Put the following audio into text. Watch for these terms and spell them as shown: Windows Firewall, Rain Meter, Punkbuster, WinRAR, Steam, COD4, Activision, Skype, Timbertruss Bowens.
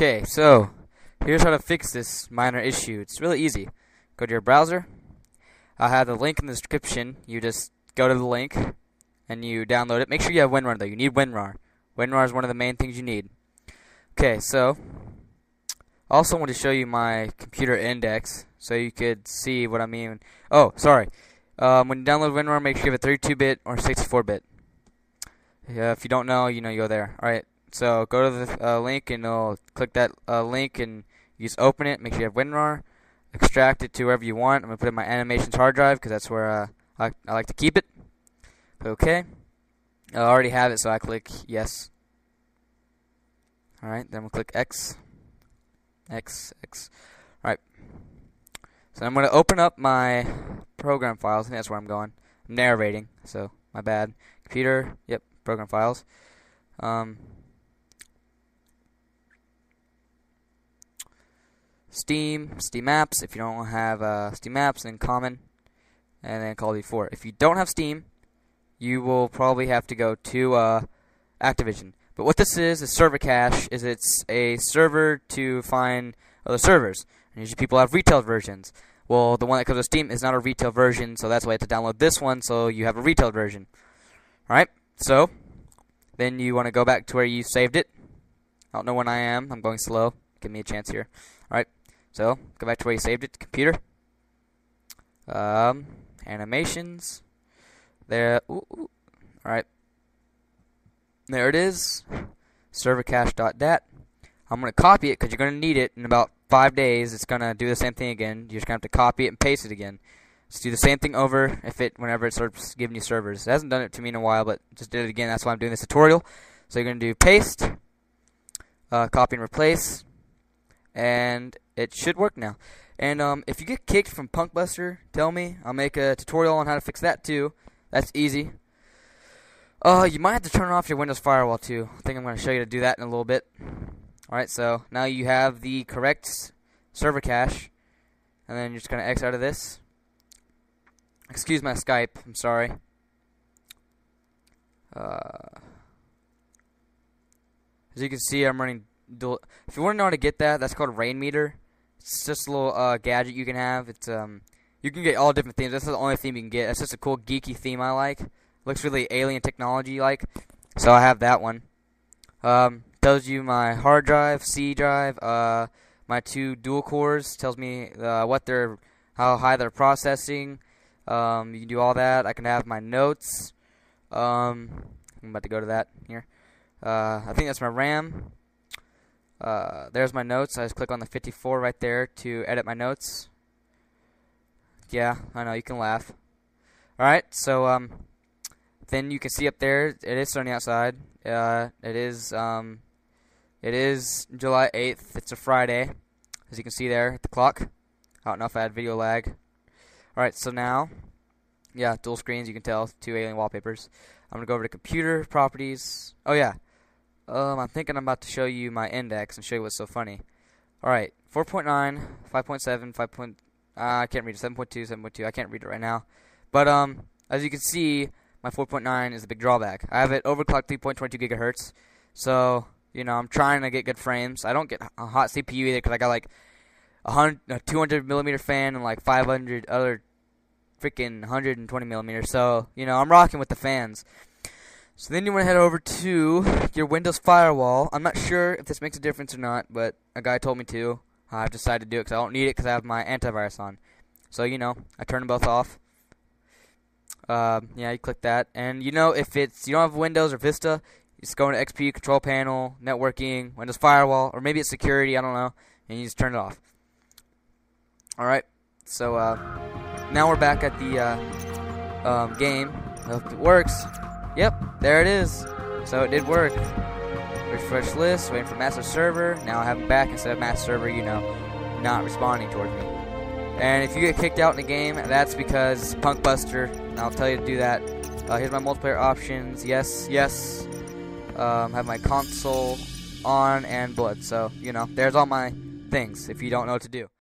Okay, so here's how to fix this minor issue. It's really easy. Go to your browser. I'll have the link in the description. You just go to the link and you download it. Make sure you have WinRAR though. You need WinRAR. WinRAR is one of the main things you need. Okay, so I also want to show you my computer index so you could see what I mean. Oh, sorry. When you download WinRAR, make sure you have a 32-bit or 64-bit. Yeah, if you don't know, you know, you go there. All right, so go to the link and you'll click that link and you just open it. Make sure you have WinRAR. Extract it to wherever you want. I'm going to put it in my animations hard drive because that's where I like to keep it. Okay. I already have it, so I click yes. All right, then we'll click X. X, X. All right. So I'm going to open up my program files, and that's where I'm going. I'm narrating, so my bad. Computer, yep, program files. Steam apps. If you don't have Steam apps, then Common, and then Call of Duty 4. If you don't have Steam, you will probably have to go to Activision. But what this is server cache. Is it's a server to find other servers. And usually people have retail versions. Well, the one that comes with Steam is not a retail version, so that's why you have to download this one so you have a retail version. Alright, so then you want to go back to where you saved it. I don't know when I am. I'm going slow. Give me a chance here. Alright, so go back to where you saved it. Computer. Animations. There. Alright. There it is, servercache.dat. I'm going to copy it because you're going to need it in about 5 days. It's going to do the same thing again. You're just going to have to copy it and paste it again. Just do the same thing over whenever it starts giving you servers. It hasn't done it to me in a while, but just did it again. That's why I'm doing this tutorial. So you're going to do paste, copy and replace, and it should work now. And if you get kicked from Punkbuster, tell me. I'll make a tutorial on how to fix that too. That's easy. You might have to turn off your Windows Firewall too. I think I'm going to show you to do that in a little bit. Alright, so now you have the correct server cache. And then you're just going to X out of this. Excuse my Skype, I'm sorry. As you can see, I'm running dual. If you want to know how to get that, that's called Rain Meter. It's just a little gadget you can have. It's you can get all different themes. That's the only theme you can get. That's just a cool geeky theme I like. Looks really alien technology like, so I have that one. Tells you my hard drive, C drive, my two dual cores. Tells me how high they're processing. You can do all that. I can have my notes. I'm about to go to that here. I think that's my RAM. There's my notes. I just click on the 54 right there to edit my notes. Yeah, I know you can laugh. All right, so then you can see up there, it is sunny outside. It is July 8th. It's a Friday, as you can see there at the clock. I don't know if I had video lag. Alright, so now, yeah, dual screens, you can tell, two alien wallpapers. I'm going to go over to computer properties. Oh, yeah. I'm thinking I'm about to show you my index and show you what's so funny. Alright, 4.9, 5.7, 5. I can't read it, 7.2, 7.2. I can't read it right now. But as you can see, my 4.9 is a big drawback. I have it overclocked 3.22 gigahertz. So, you know, I'm trying to get good frames. I don't get a hot CPU either because I got like a 200 millimeter fan and like 500 other freaking 120 millimeter. So, you know, I'm rocking with the fans. So then you want to head over to your Windows Firewall. I'm not sure if this makes a difference or not, but a guy told me to. I've decided to do it because I don't need it because I have my antivirus on. So, you know, I turn them both off. Yeah, you click that, and you know, if it's you don't have Windows or Vista, you just go into XP, Control Panel, Networking, Windows Firewall, or maybe it's Security, I don't know, and you just turn it off. Alright, so now we're back at the game. I hope it works. Yep, there it is. So it did work. Refresh list, waiting for master server. Now I have him back instead of master server, you know, not responding towards me. And if you get kicked out in a game, that's because Punkbuster. I'll tell you to do that. Here's my multiplayer options. Yes, yes. Have my console on and blood. So, you know, there's all my things if you don't know what to do.